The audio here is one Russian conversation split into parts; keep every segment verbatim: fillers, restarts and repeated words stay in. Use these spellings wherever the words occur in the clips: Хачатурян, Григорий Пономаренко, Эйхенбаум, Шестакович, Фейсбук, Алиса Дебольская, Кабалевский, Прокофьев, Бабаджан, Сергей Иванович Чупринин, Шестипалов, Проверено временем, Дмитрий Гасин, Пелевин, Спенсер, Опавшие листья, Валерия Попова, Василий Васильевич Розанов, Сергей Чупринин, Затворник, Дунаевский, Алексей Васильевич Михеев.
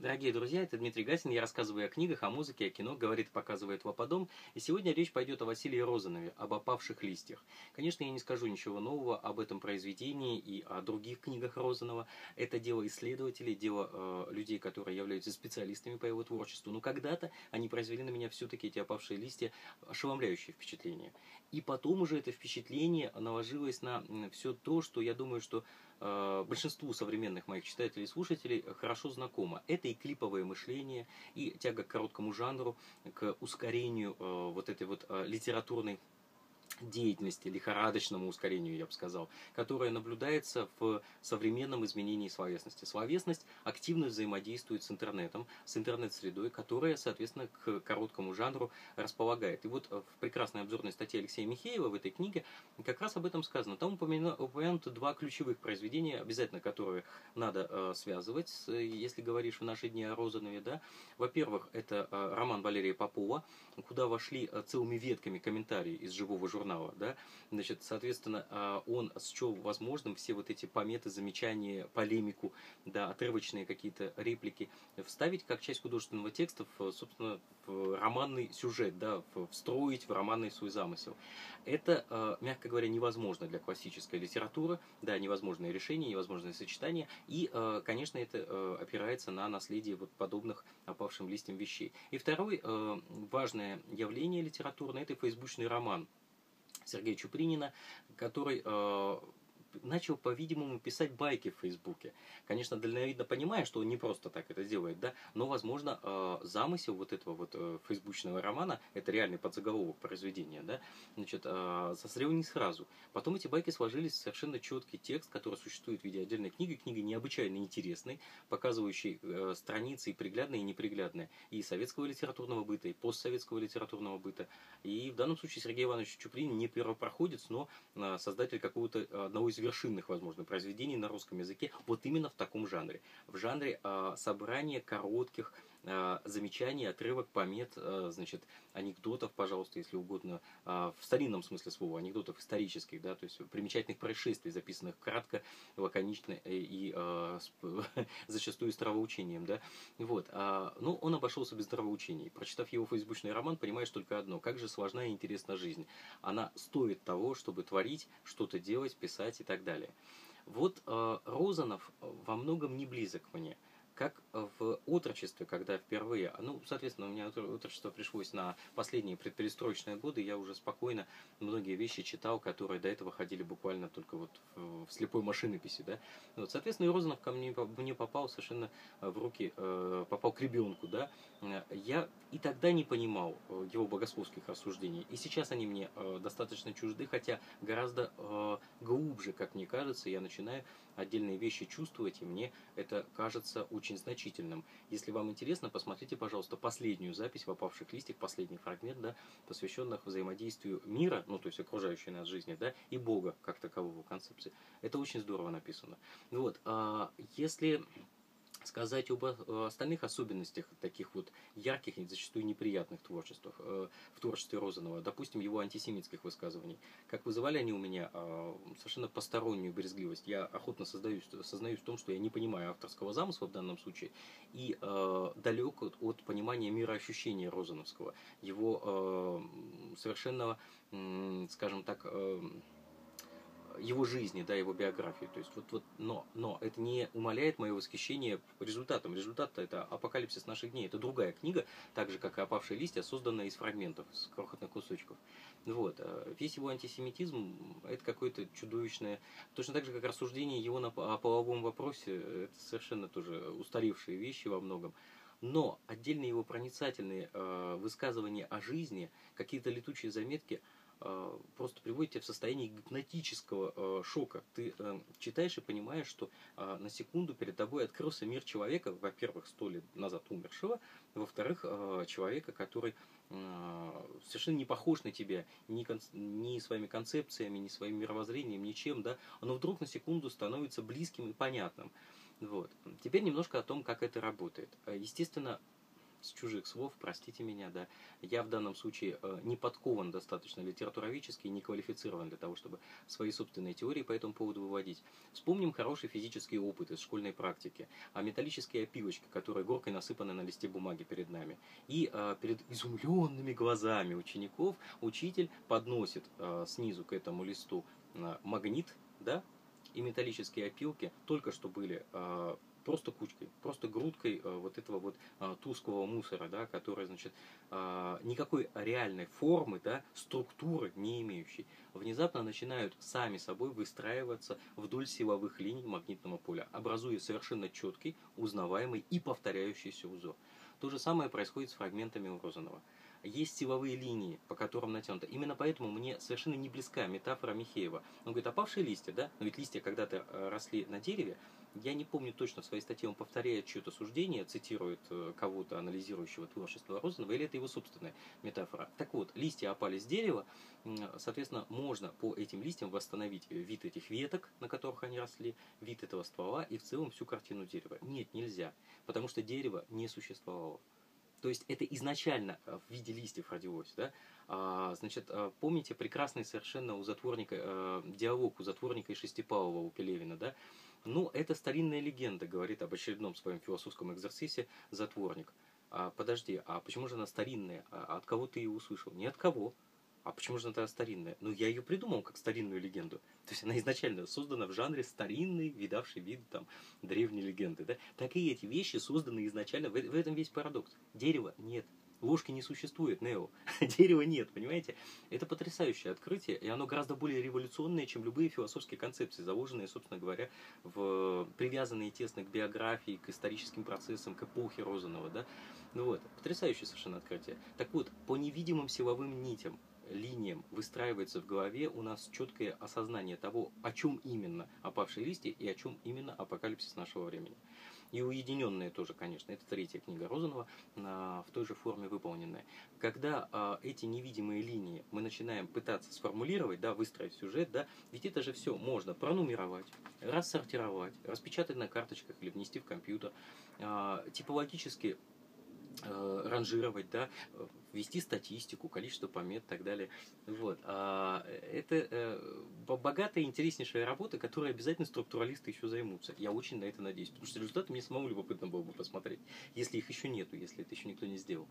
Дорогие друзья, это Дмитрий Гасин, я рассказываю о книгах, о музыке, о кино, говорит, показывает Лаподом, и сегодня речь пойдет о Василии Розанове, об «Опавших листьях». Конечно, я не скажу ничего нового об этом произведении и о других книгах Розанова, это дело исследователей, дело э, людей, которые являются специалистами по его творчеству, но когда-то они произвели на меня все-таки эти «Опавшие листья» ошеломляющие впечатления. И потом уже это впечатление наложилось на все то, что я думаю, что э, большинству современных моих читателей и слушателей хорошо знакомо. Это и клиповое мышление, и тяга к короткому жанру, к ускорению э, вот этой вот э, литературной деятельности, лихорадочному ускорению, я бы сказал, которое наблюдается в современном изменении словесности. Словесность активно взаимодействует с интернетом, с интернет-средой, которая, соответственно, к короткому жанру располагает. И вот в прекрасной обзорной статье Алексея Михеева в этой книге как раз об этом сказано. Там упомянуты два ключевых произведения, обязательно которые надо э, связывать, с, если говоришь в наши дни о Розанове. Да? Во-первых, это э, роман Валерия Попова, куда вошли э, целыми ветками комментарии из живого журнала. Да? Значит, соответственно, он счел возможным все вот эти пометы, замечания, полемику, да, отрывочные какие-то реплики вставить как часть художественного текста в, собственно, в романный сюжет, да, встроить в романный свой замысел. Это, мягко говоря, невозможно для классической литературы, да, невозможное решение, невозможное сочетание, и, конечно, это опирается на наследие вот подобных опавшим листьям вещей. И второе важное явление литературное – это фейсбучный роман Сергея Чупринина, который э, начал, по-видимому, писать байки в Фейсбуке. Конечно, дальновидно понимая, что он не просто так это делает, да, но, возможно, э, замысел вот этого вот э, фейсбучного романа, это реальный подзаголовок произведения, да, значит, э, созрел не сразу. Потом эти байки сложились в совершенно четкий текст, который существует в виде отдельной книги, книги необычайно интересной, показывающей э, страницы и приглядные, и неприглядные, и советского литературного быта, и постсоветского литературного быта. И в данном случае Сергей Иванович Чупринин не первопроходец, но э, создатель какого-то одного из вершинных, возможно, произведений на русском языке вот именно в таком жанре. В жанре э, собрания коротких э, замечаний, отрывок, помет, э, значит, анекдотов, пожалуйста, если угодно, э, в старинном смысле слова, анекдотов исторических, да, то есть примечательных происшествий, записанных кратко, лаконично и э, э, зачастую с травоучением, да. Вот. Э, но он обошелся без травоучений. Прочитав его фейсбучный роман, понимаешь только одно: как же сложна и интересна жизнь. Она стоит того, чтобы творить, что-то делать, писать и так далее. Вот э, Розанов во многом не близок мне, как в отрочестве, когда впервые, ну, соответственно, у меня отрочество пришлось на последние предперестроечные годы, я уже спокойно многие вещи читал, которые до этого ходили буквально только вот в, в слепой машинописи, да. Вот, соответственно, и Розанов ко мне, мне попал совершенно в руки, э, попал к ребенку, да. Я и тогда не понимал его богословских рассуждений, и сейчас они мне э, достаточно чужды, хотя гораздо э, глубже, как мне кажется, я начинаю отдельные вещи чувствовать, и мне это кажется очень значительным. Если вам интересно, посмотрите, пожалуйста, последнюю запись в «Опавших листьях», последний фрагмент, да, посвященных взаимодействию мира, ну, то есть окружающей нас жизни, да, и Бога как такового концепции. Это очень здорово написано. Вот, а если сказать об остальных особенностях, таких вот ярких и зачастую неприятных творчествах, э, в творчестве Розанова, допустим, его антисемитских высказываний. Как вызывали они у меня э, совершенно постороннюю брезгливость. Я охотно создаюсь, сознаюсь в том, что я не понимаю авторского замысла в данном случае и э, далек от, от понимания мироощущения розановского, его э, совершенного, э, скажем так, э, его жизни, да, его биографии. То есть, вот, вот, но, но это не умаляет мое восхищение результатом. Результат-то это «Апокалипсис наших дней». Это другая книга, так же, как и «Опавшие листья», созданная из фрагментов, из крохотных кусочков. Вот. Весь его антисемитизм – это какое-то чудовищное... Точно так же, как рассуждение его на, о половом вопросе. Это совершенно тоже устаревшие вещи во многом. Но отдельные его проницательные э, высказывания о жизни, какие-то летучие заметки – просто приводит тебя в состояние гипнотического э, шока. Ты э, читаешь и понимаешь, что э, на секунду перед тобой открылся мир человека, во-первых, сто лет назад умершего, во-вторых, э, человека, который э, совершенно не похож на тебя ни, ни своими концепциями, ни своим мировоззрением, ничем, да, но вдруг на секунду становится близким и понятным. Вот. Теперь немножко о том, как это работает. Естественно, с чужих слов, простите меня, да, я в данном случае не подкован достаточно литературоведчески, не квалифицирован для того, чтобы свои собственные теории по этому поводу выводить. Вспомним хороший физический опыт из школьной практики, а металлические опилочки, которые горкой насыпаны на листе бумаги перед нами. И а, перед изумленными глазами учеников учитель подносит а, снизу к этому листу а, магнит, да, и металлические опилки только что были а, просто кучкой, просто грудкой вот этого вот тусклого мусора, да, который, значит, никакой реальной формы, да, структуры не имеющей, внезапно начинают сами собой выстраиваться вдоль силовых линий магнитного поля, образуя совершенно четкий, узнаваемый и повторяющийся узор. То же самое происходит с фрагментами у Розанова. Есть силовые линии, по которым натянуто. Именно поэтому мне совершенно не близка метафора Михеева. Он говорит, опавшие листья, да? Но ведь листья когда-то росли на дереве. Я не помню точно, в своей статье он повторяет чье-то суждение, цитирует кого-то, анализирующего творчество Розанова, или это его собственная метафора. Так вот, листья опали с дерева, соответственно, можно по этим листьям восстановить вид этих веток, на которых они росли, вид этого ствола и в целом всю картину дерева. Нет, нельзя, потому что дерево не существовало. То есть это изначально в виде листьев родилось, да? А, значит, помните прекрасный совершенно у Затворника, э, диалог у Затворника и Шестипалова у Пелевина, да? Ну, это старинная легенда, говорит об очередном своем философском экзерсисе Затворник. А, подожди, а почему же она старинная? А, от кого ты ее услышал? Ни от кого. А почему же она тогда старинная? Ну, я ее придумал как старинную легенду. То есть она изначально создана в жанре старинной, видавшей вид там, древней легенды. Да? Так и эти вещи созданы изначально. В этом весь парадокс. Дерева нет. Ложки не существует, Нео. Дерева нет, понимаете? Это потрясающее открытие, и оно гораздо более революционное, чем любые философские концепции, заложенные, собственно говоря, в... привязанные тесно к биографии, к историческим процессам, к эпохе Розанова. Да? Ну вот, потрясающее совершенно открытие. Так вот, по невидимым силовым нитям, линиям выстраивается в голове у нас четкое осознание того, о чем именно опавшие листья и о чем именно апокалипсис нашего времени. И уединенные тоже, конечно, это третья книга Розанова, в той же форме выполненная. Когда эти невидимые линии мы начинаем пытаться сформулировать, да, выстроить сюжет, да, ведь это же все можно пронумеровать, рассортировать, распечатать на карточках или внести в компьютер, типологически ранжировать, да, вести статистику, количество помет и так далее. Вот. Это богатая, интереснейшая работа, которой обязательно структуралисты еще займутся. Я очень на это надеюсь, потому что результаты мне самому любопытно было бы посмотреть, если их еще нету, если это еще никто не сделал.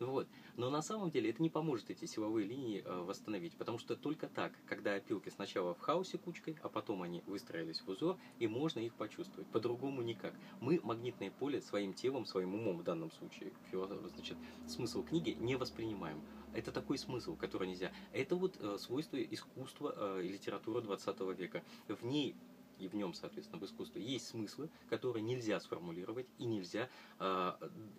Вот. Но на самом деле это не поможет эти силовые линии восстановить, потому что только так, когда опилки сначала в хаосе кучкой, а потом они выстроились в узор, и можно их почувствовать. По-другому никак. Мы магнитное поле своим телом, своим умом в данном случае, значит, смысл книги не воспринимаем. Это такой смысл, который нельзя. Это вот э, свойство искусства э, и литературы двадцатого века. В ней и в нем, соответственно, в искусстве есть смыслы, которые нельзя сформулировать и нельзя э,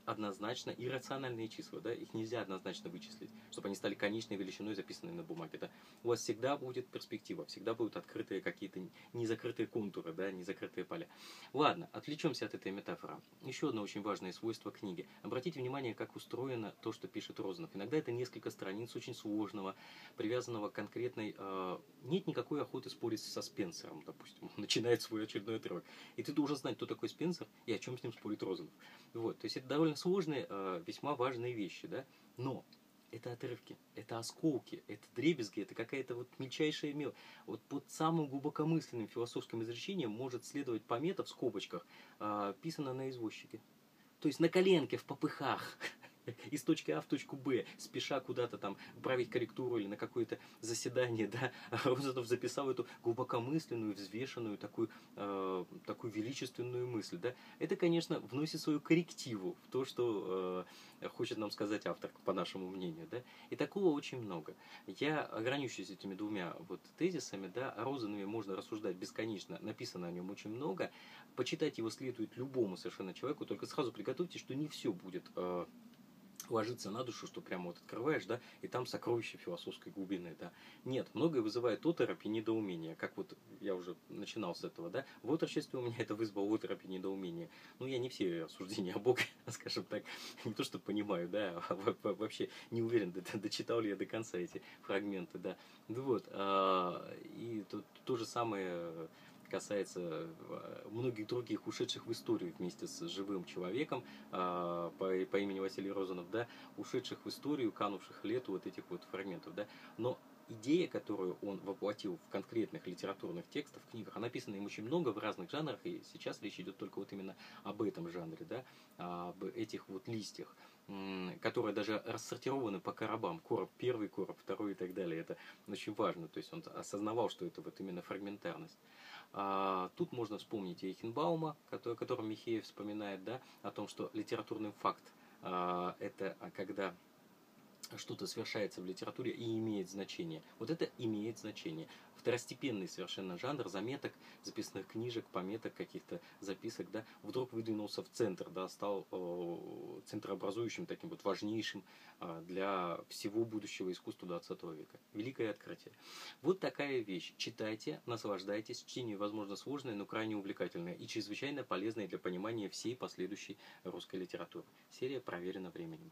однозначно, иррациональные числа, да, их нельзя однозначно вычислить, чтобы они стали конечной величиной, записанной на бумаге. Да. У вас всегда будет перспектива, всегда будут открытые какие-то незакрытые контуры, да, незакрытые поля. Ладно, отвлечемся от этой метафоры. Еще одно очень важное свойство книги. Обратите внимание, как устроено то, что пишет Розанов. Иногда это несколько страниц очень сложного, привязанного к конкретной... Э, нет никакой охоты спорить со Спенсером, допустим, начинает свой очередной отрывок. И ты должен знать, кто такой Спенсер и о чем с ним спорит Розанов. Вот. То есть это довольно сложные, весьма важные вещи, да? Но это отрывки, это осколки, это дребезги, это какая-то вот мельчайшая мелочь. Вот под самым глубокомысленным философским изречением может следовать помета в скобочках, писано на извозчике. То есть на коленке, в попыхах, из точки А в точку Б, спеша куда-то там править корректуру или на какое-то заседание, да, Розанов записал эту глубокомысленную, взвешенную, такую, э, такую величественную мысль, да. Это, конечно, вносит свою коррективу в то, что э, хочет нам сказать автор, по нашему мнению, да. И такого очень много. Я ограничусь этими двумя вот тезисами, да. О Розанове можно рассуждать бесконечно, написано о нем очень много. Почитать его следует любому совершенно человеку, только сразу приготовьтесь, что не все будет... Э, ложится на душу, что прямо вот открываешь, да, и там сокровище философской глубины, да. Нет, многое вызывает оторопь и недоумение, как вот я уже начинал с этого, да. В отрочестве у меня это вызвало оторопь и недоумение. Ну, я не все рассуждения о Боге, скажем так, не то что понимаю, да, а вообще не уверен, дочитал ли я до конца эти фрагменты, да. Вот, и то, то же самое... касается многих других ушедших в историю вместе с живым человеком по, по имени Василий Розанов, да, ушедших в историю, канувших в лету вот этих вот фрагментов, да, но идея, которую он воплотил в конкретных литературных текстах, в книгах, написано им очень много в разных жанрах, и сейчас речь идет только вот именно об этом жанре, да, об этих вот листьях, которые даже рассортированы по коробам, короб первый, короб второй и так далее. Это очень важно, то есть он осознавал, что это вот именно фрагментарность. А тут можно вспомнить Эйхенбаума, о котором Михеев вспоминает, да, о том, что литературный факт а, – это когда что-то совершается в литературе и имеет значение. Вот это имеет значение. Второстепенный совершенно жанр заметок, записных книжек, пометок, каких-то записок, да, вдруг выдвинулся в центр, да, стал э, центрообразующим, таким вот важнейшим э, для всего будущего искусства двадцатого века. Великое открытие. Вот такая вещь. Читайте, наслаждайтесь. Чтение, возможно, сложное, но крайне увлекательное и чрезвычайно полезное для понимания всей последующей русской литературы. Серия «Проверено временем».